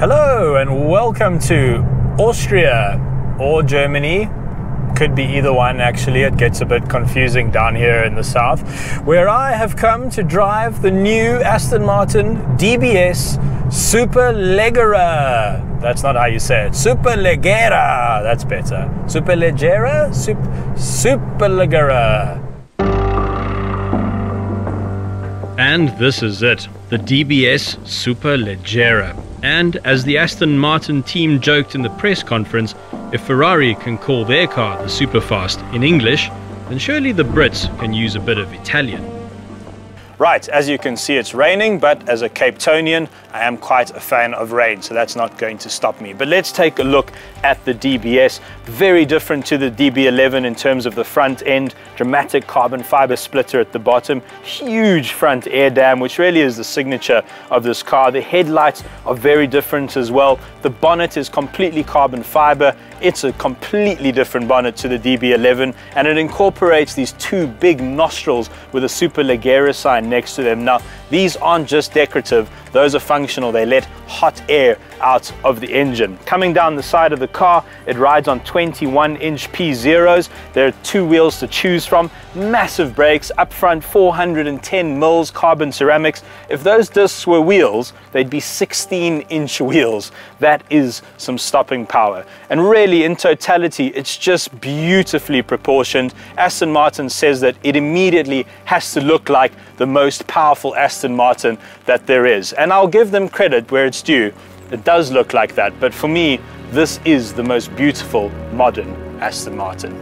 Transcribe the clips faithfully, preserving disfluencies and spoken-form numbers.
Hello and welcome to Austria or Germany. Could be either one actually. It gets a bit confusing down here in the south, where I have come to drive the new Aston Martin D B S Superleggera. That's not how you say it. Superleggera. That's better. Superleggera? Sup Superleggera. And this is it, the D B S Superleggera. And as the Aston Martin team joked in the press conference, if Ferrari can call their car the Superfast in English, then surely the Brits can use a bit of Italian. Right, as you can see, it's raining, but as a Cape Townian, I am quite a fan of rain, so that's not going to stop me. But let's take a look at the D B S. Very different to the D B eleven in terms of the front end, dramatic carbon fiber splitter at the bottom, huge front air dam, which really is the signature of this car. The headlights are very different as well. The bonnet is completely carbon fiber. It's a completely different bonnet to the D B eleven, and it incorporates these two big nostrils with a Superleggera sign next to them. Now, these aren't just decorative, those are functional. They let hot air out of the engine. Coming down the side of the car, it rides on twenty-one inch P zeros. There are two wheels to choose from, massive brakes, up front four hundred ten mils carbon ceramics. If those discs were wheels, they'd be sixteen inch wheels. That is some stopping power. And really, in totality, it's just beautifully proportioned. Aston Martin says that it immediately has to look like the most powerful Aston Martin that there is. And I'll give them credit where it's due. It does look like that, but for me, this is the most beautiful modern Aston Martin.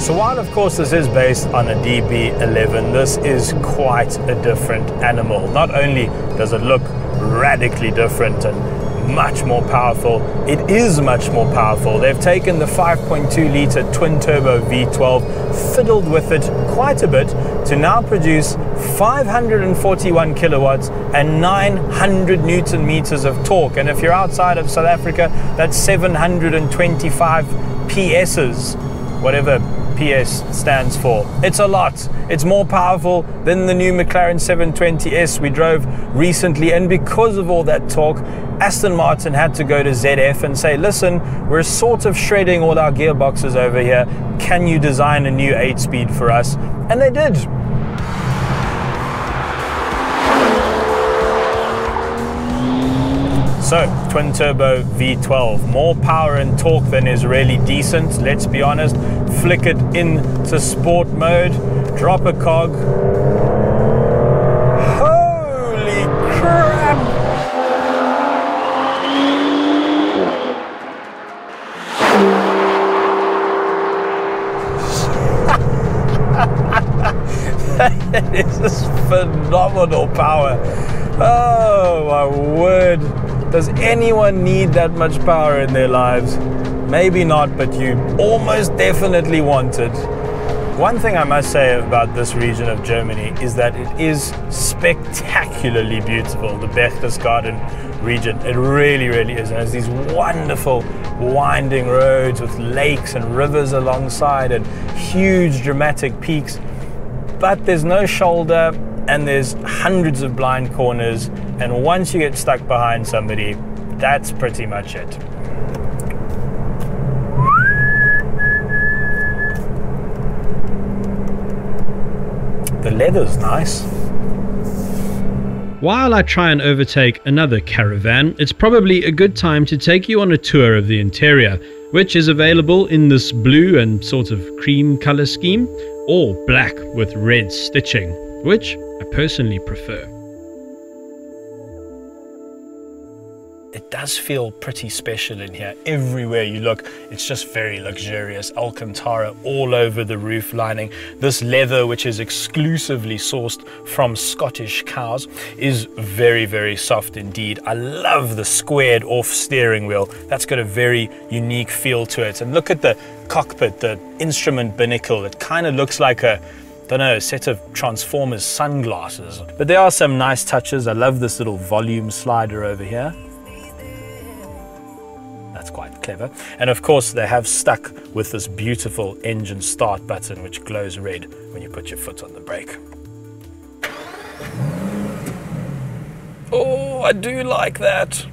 So while of course this is based on a D B eleven, this is quite a different animal. Not only does it look radically different and much more powerful, it is much more powerful. They've taken the five point two litre twin turbo V twelve, fiddled with it quite a bit to now produce five hundred forty-one kilowatts and nine hundred newton meters of torque. And if you're outside of South Africa, that's seven hundred twenty-five P S's, whatever P S stands for. It's a lot. It's more powerful than the new McLaren seven twenty S we drove recently, and because of all that torque, Aston Martin had to go to Z F and say, listen, we're sort of shredding all our gearboxes over here. Can you design a new eight speed for us? And they did. So, twin turbo V twelve, more power and torque than is really decent, let's be honest. Flick it into sport mode, drop a cog. Holy crap! That is phenomenal power. Oh my word. Does anyone need that much power in their lives? Maybe not, but you almost definitely want it. One thing I must say about this region of Germany is that it is spectacularly beautiful, the Berchtesgaden region. It really, really is. And it has these wonderful winding roads with lakes and rivers alongside and huge dramatic peaks. But there's no shoulder and there's hundreds of blind corners. And once you get stuck behind somebody, that's pretty much it. The leather's nice. While I try and overtake another caravan, it's probably a good time to take you on a tour of the interior, which is available in this blue and sort of cream color scheme, or black with red stitching, which I personally prefer. It does feel pretty special in here. Everywhere you look, it's just very luxurious. Alcantara all over the roof lining. This leather, which is exclusively sourced from Scottish cows, is very, very soft indeed. I love the squared off steering wheel. That's got a very unique feel to it. And look at the cockpit, the instrument binnacle. It kind of looks like a I don't know, a set of Transformers sunglasses. But there are some nice touches. I love this little volume slider over here. I that's quite clever. And of course they have stuck with this beautiful engine start button which glows red when you put your foot on the brake. Oh, I do like that.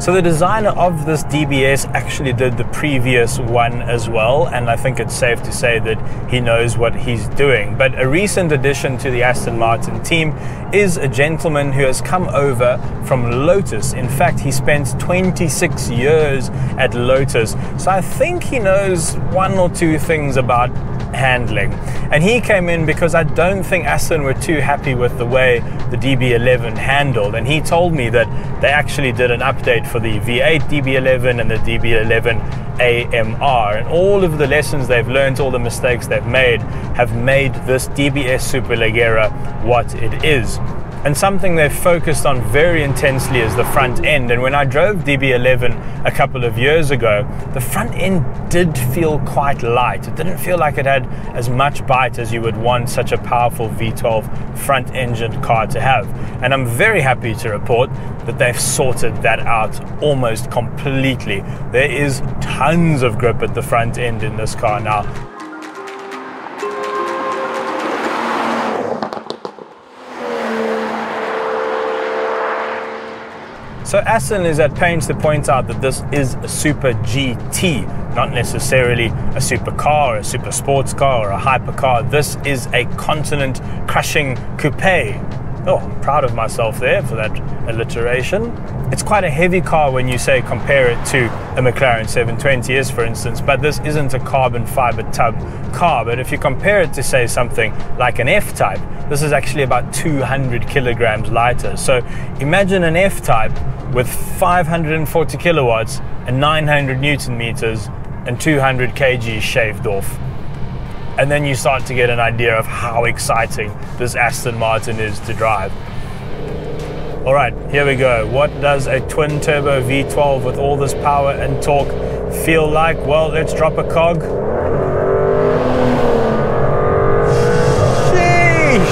So the designer of this D B S actually did the previous one as well, and I think it's safe to say that he knows what he's doing. But a recent addition to the Aston Martin team is a gentleman who has come over from Lotus. In fact, he spent twenty-six years at Lotus, so I think he knows one or two things about handling. And he came in because I don't think Aston were too happy with the way the D B eleven handled, and he told me that they actually did an update for the V eight D B eleven and the D B eleven A M R, and all of the lessons they've learned, all the mistakes they've made, have made this D B S Superleggera what it is. And something they've focused on very intensely is the front end. And when I drove D B eleven a couple of years ago, the front end did feel quite light. It didn't feel like it had as much bite as you would want such a powerful V twelve front engine car to have. And I'm very happy to report that they've sorted that out almost completely. There is tons of grip at the front end in this car now. So Aston is at pains to point out that this is a Super G T, not necessarily a supercar, or a super sports car, or a hypercar. This is a continent-crushing coupe. Oh, I'm proud of myself there for that alliteration. It's quite a heavy car when you say compare it to a McLaren seven twenty S, for instance, but this isn't a carbon fiber tub car. But if you compare it to, say, something like an F-Type, this is actually about two hundred kilograms lighter. So imagine an F-Type with five hundred forty kilowatts and nine hundred newton meters and two hundred kilograms shaved off. And then you start to get an idea of how exciting this Aston Martin is to drive. All right, here we go. What does a twin turbo V twelve with all this power and torque feel like? Well, let's drop a cog. Sheesh!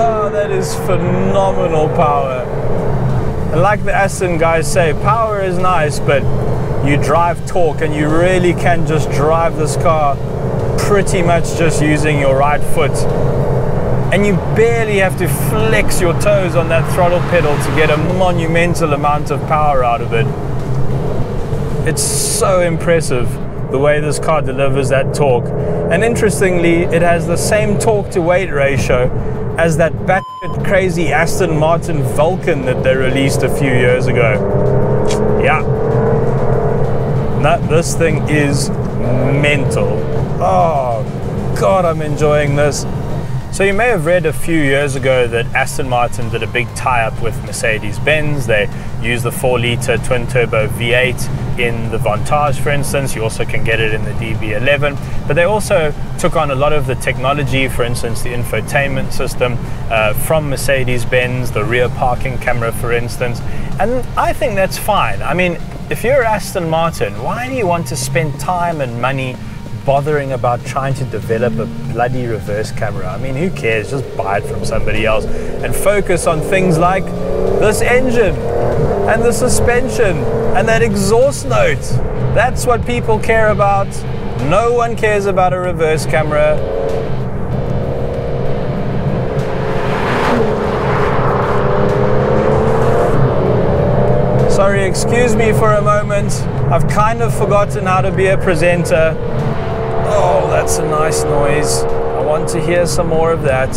Oh, that is phenomenal power. And like the Aston guys say, power is nice, but you drive torque, and you really can just drive this car pretty much just using your right foot, and you barely have to flex your toes on that throttle pedal to get a monumental amount of power out of it. It's so impressive the way this car delivers that torque, and interestingly it has the same torque to weight ratio as that batshit crazy Aston Martin Vulcan that they released a few years ago. Yeah. No, this thing is mental. Oh God, I'm enjoying this. So you may have read a few years ago that Aston Martin did a big tie-up with Mercedes-Benz. They use the four litre twin turbo V eight in the Vantage, for instance. You also can get it in the D B eleven. But they also took on a lot of the technology, for instance, the infotainment system uh, from Mercedes-Benz, the rear parking camera, for instance. And I think that's fine. I mean, if you're Aston Martin, why do you want to spend time and money bothering about trying to develop a bloody reverse camera? I mean, who cares? Just buy it from somebody else and focus on things like this engine and the suspension and that exhaust note. That's what people care about. No one cares about a reverse camera. Sorry, excuse me for a moment. I've kind of forgotten how to be a presenter. Oh, that's a nice noise. I want to hear some more of that.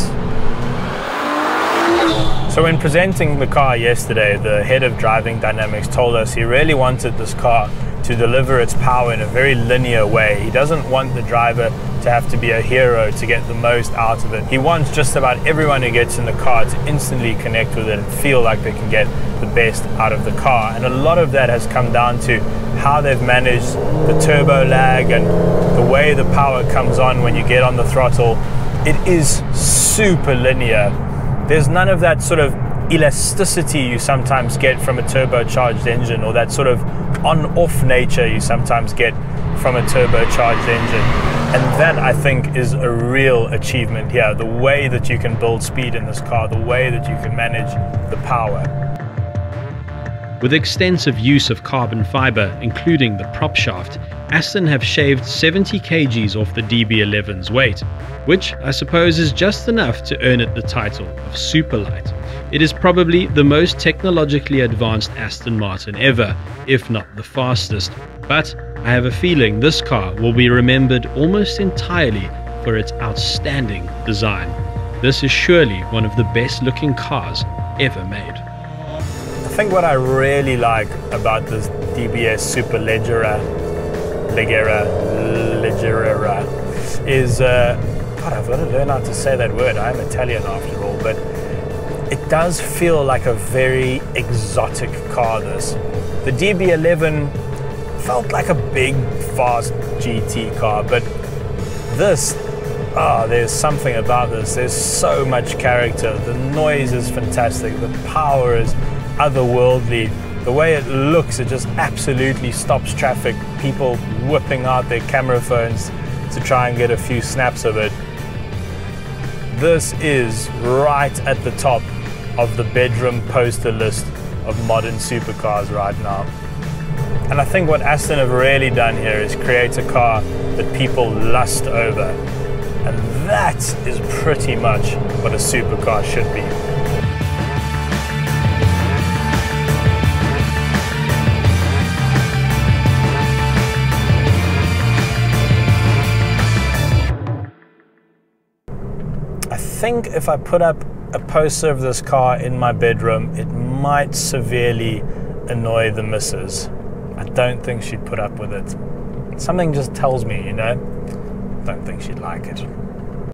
So when presenting the car yesterday, the head of driving dynamics told us he really wanted this car to deliver its power in a very linear way. He doesn't want the driver to have to be a hero to get the most out of it. He wants just about everyone who gets in the car to instantly connect with it and feel like they can get the best out of the car. And a lot of that has come down to how they've managed the turbo lag and the way the power comes on when you get on the throttle. it is super linear. There's none of that sort of elasticity you sometimes get from a turbocharged engine, or that sort of on-off nature you sometimes get from a turbocharged engine. And that, I think, is a real achievement here. The way that you can build speed in this car, the way that you can manage the power. With extensive use of carbon fiber, including the prop shaft, Aston have shaved seventy kilograms off the D B eleven's weight, which I suppose is just enough to earn it the title of Superlight. It is probably the most technologically advanced Aston Martin ever, if not the fastest, but I have a feeling this car will be remembered almost entirely for its outstanding design. This is surely one of the best looking cars ever made. I think what I really like about this D B S Superleggera Leggera, Leggera is, uh, God, I've got to learn how to say that word, I'm Italian after all, but it does feel like a very exotic car, this. The D B eleven felt like a big, fast G T car, but this, ah, oh, there's something about this. There's so much character. The noise is fantastic. The power is otherworldly. The way it looks, it just absolutely stops traffic. People whipping out their camera phones to try and get a few snaps of it. This is right at the top of the bedroom poster list of modern supercars right now. And I think what Aston have really done here is create a car that people lust over. And that is pretty much what a supercar should be. I think if I put up a poster of this car in my bedroom, it might severely annoy the missus. I don't think she'd put up with it. Something just tells me, you know, I don't think she'd like it.